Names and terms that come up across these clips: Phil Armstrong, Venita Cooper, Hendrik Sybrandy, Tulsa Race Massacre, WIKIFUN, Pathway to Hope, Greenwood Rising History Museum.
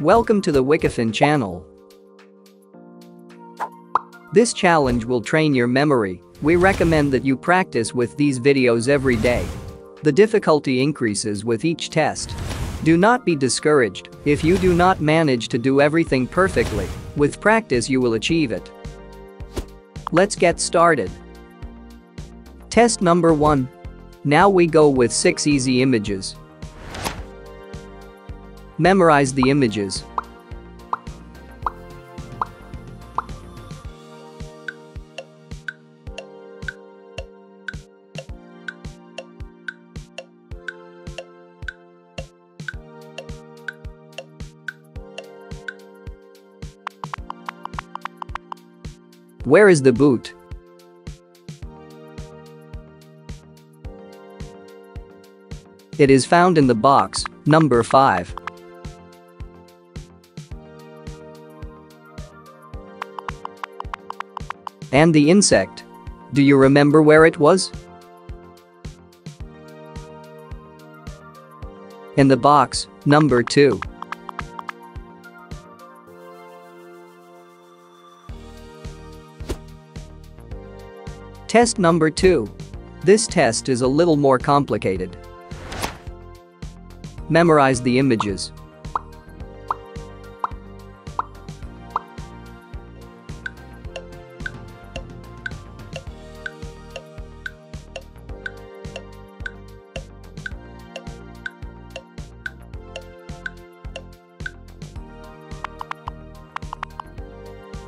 Welcome to the WIKIFUN channel. This challenge will train your memory. We recommend that you practice with these videos every day. The difficulty increases with each test. Do not be discouraged if you do not manage to do everything perfectly. With practice you will achieve it. Let's get started. Test number 1. Now we go with 6 easy images. Memorize the images. Where is the boot? It is found in the box, number 5. And the insect. Do you remember where it was? In the box, number 2. Test number 2. This test is a little more complicated. Memorize the images.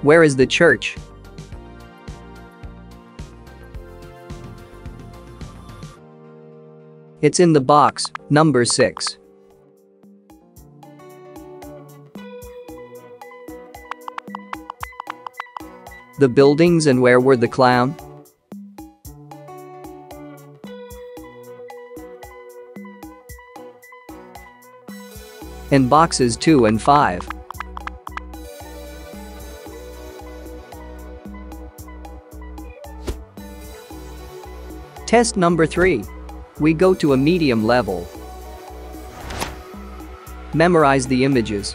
Where is the church? It's in the box, number 6. The buildings and where were the clown? In boxes 2 and 5. Test number 3. We go to a medium level. Memorize the images.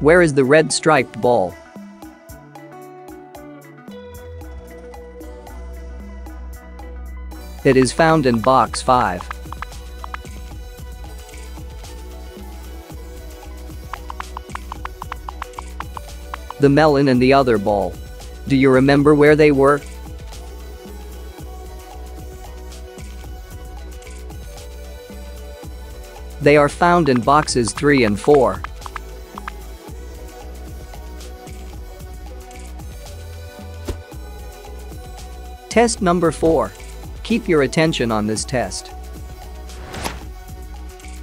Where is the red striped ball? It is found in box 5. The melon and the other ball. Do you remember where they were? They are found in boxes 3 and 4. Test number 4. Keep your attention on this test.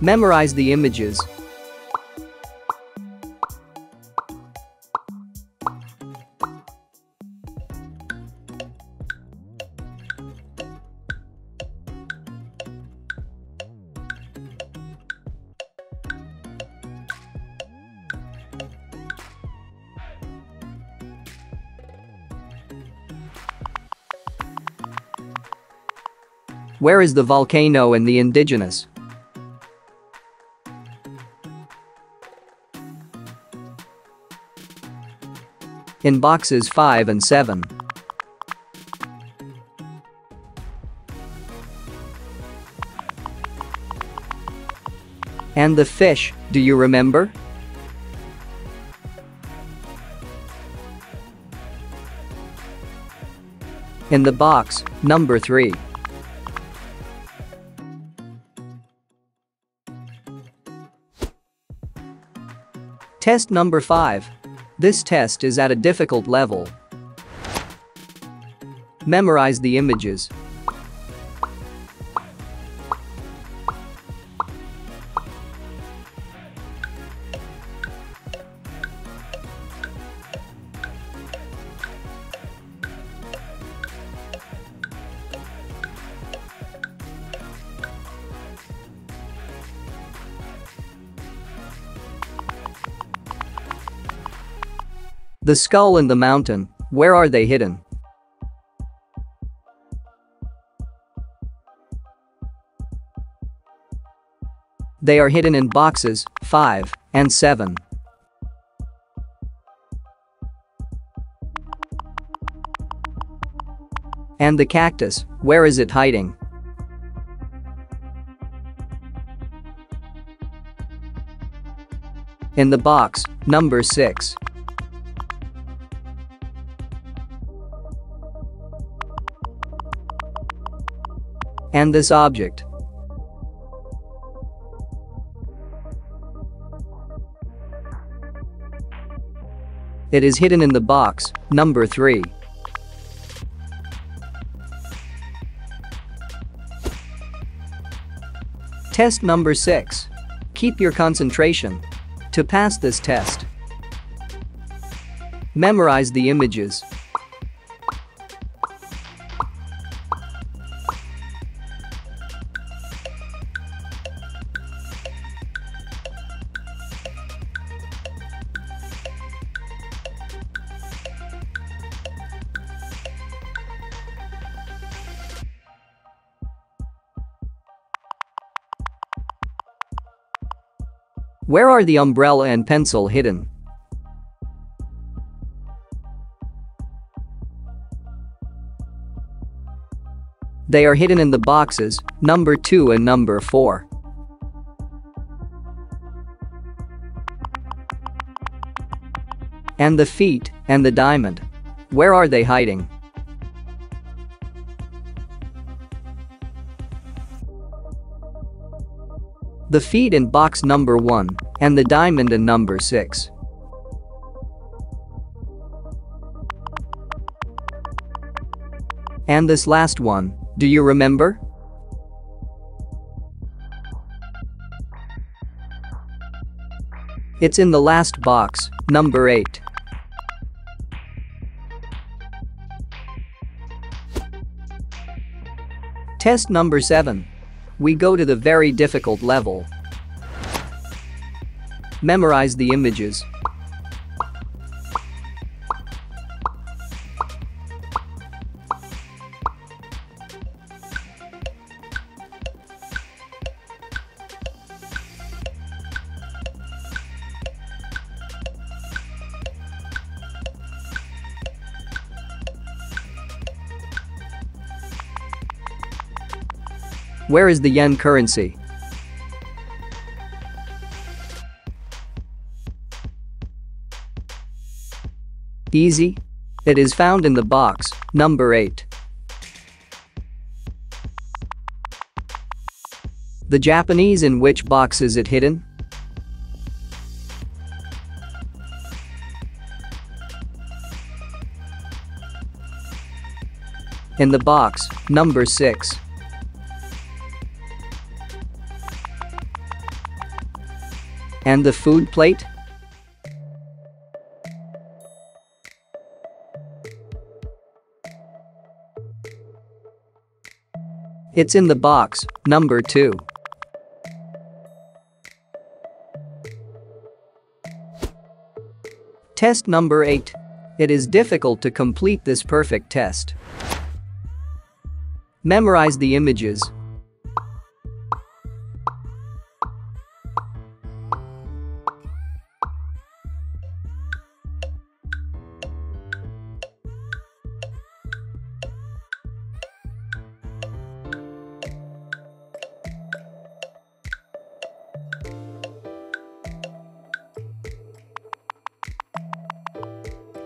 Memorize the images. Where is the volcano and the indigenous? In boxes 5 and 7. And the fish, do you remember? In the box, number 3. Test number 5. This test is at a difficult level. Memorize the images. The skull and the mountain, where are they hidden? They are hidden in boxes 5 and 7. And the cactus, where is it hiding? In the box number 6. And this object, it is hidden in the box number 3. Test number 6. Keep your concentration. To pass this test, memorize the images. Where are the umbrella and pencil hidden? They are hidden in the boxes number 2 and number 4. And the feet and the diamond, where are they hiding? The feet in box number 1 and the diamond in number 6. And this last one, do you remember? It's in the last box, number 8. Test number 7. We go to the very difficult level. Memorize the images. Where is the yen currency? Easy. It is found in the box number 8. The Japanese, in which box is it hidden? In the box number 6. And the food plate? It's in the box number 2. Test number 8. It is difficult to complete this perfect test. Memorize the images.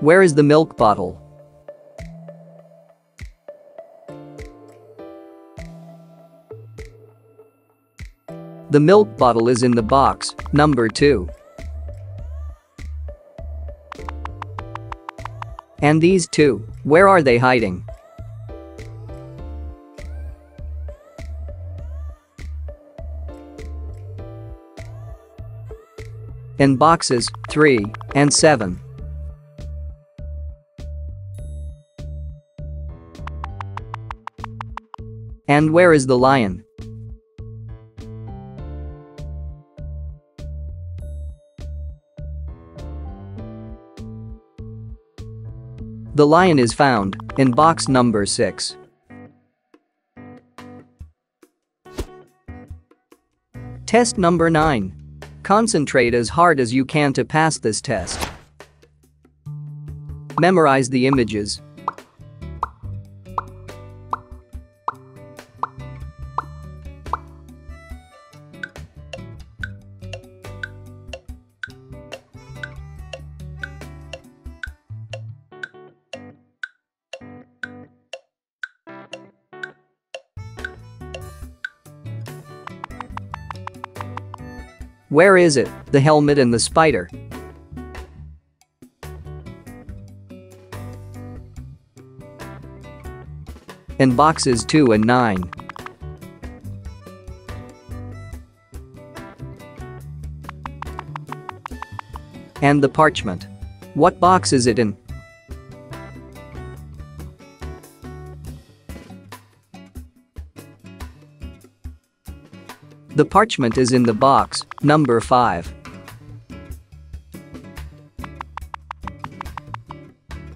Where is the milk bottle? The milk bottle is in the box number 2. And these two, where are they hiding? In boxes 3 and 7. And where is the lion? The lion is found in box number 6. Test number 9. Concentrate as hard as you can to pass this test. Memorize the images. Where is it? The helmet and the spider. In boxes 2 and 9. And the parchment. What box is it in? The parchment is in the box number 5.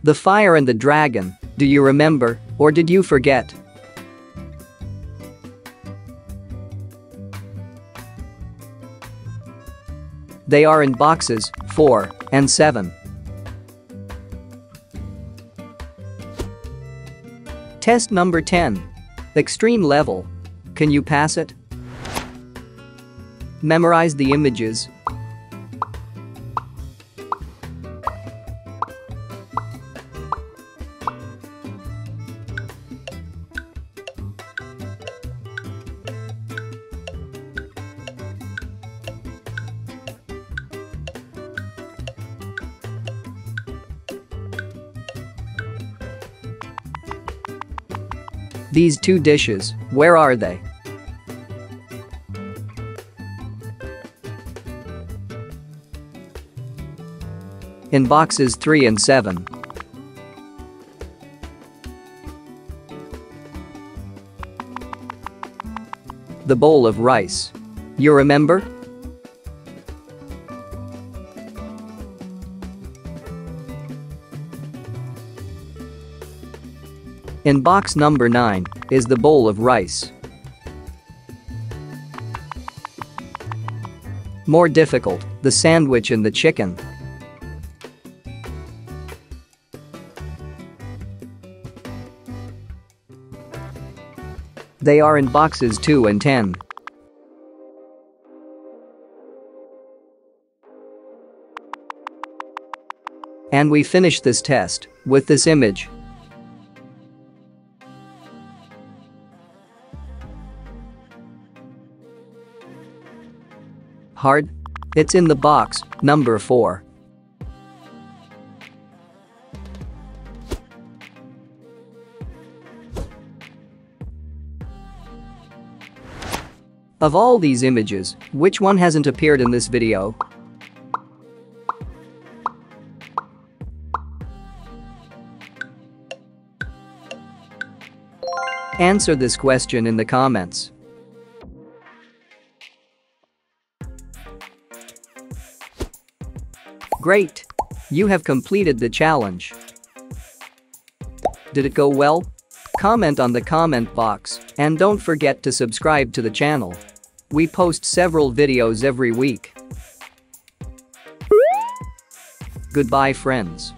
The fire and the dragon, do you remember, or did you forget? They are in boxes 4 and 7. Test number 10. Extreme level. Can you pass it? Memorize the images. These two dishes, where are they? In boxes 3 and 7. The bowl of rice. You remember? In box number 9 is the bowl of rice. More difficult, the sandwich and the chicken. They are in boxes 2 and 10. And we finish this test with this image. Hard? It's in the box number 4. Of all these images, which one hasn't appeared in this video? Answer this question in the comments. Great! You have completed the challenge. Did it go well? Comment on the comment box, and don't forget to subscribe to the channel. We post several videos every week. Goodbye, friends.